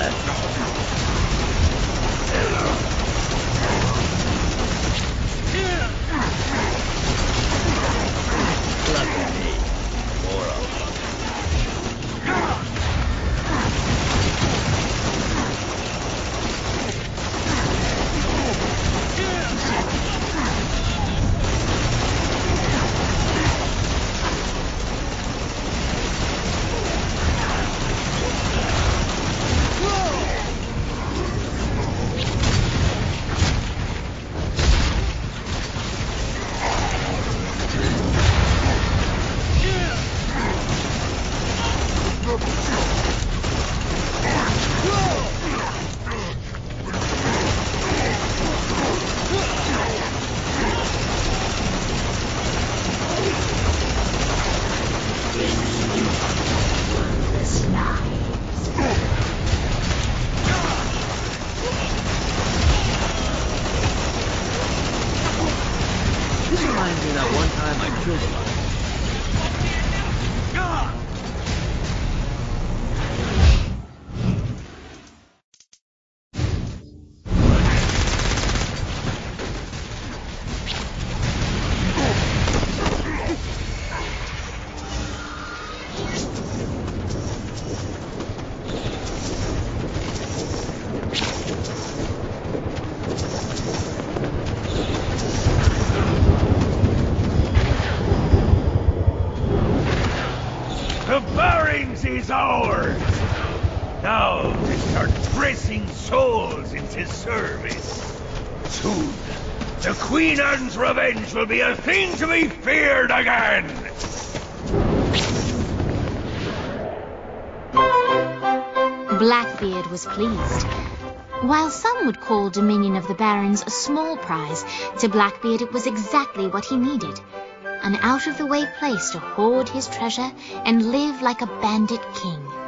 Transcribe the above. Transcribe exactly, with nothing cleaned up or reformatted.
that. Look at me, moron. Is ours. Now to start pressing souls into service. Soon, the Queen Anne's Revenge will be a thing to be feared again. Blackbeard was pleased. While some would call Dominion of the Barons a small prize, to Blackbeard it was exactly what he needed. An out-of-the-way place to hoard his treasure and live like a bandit king.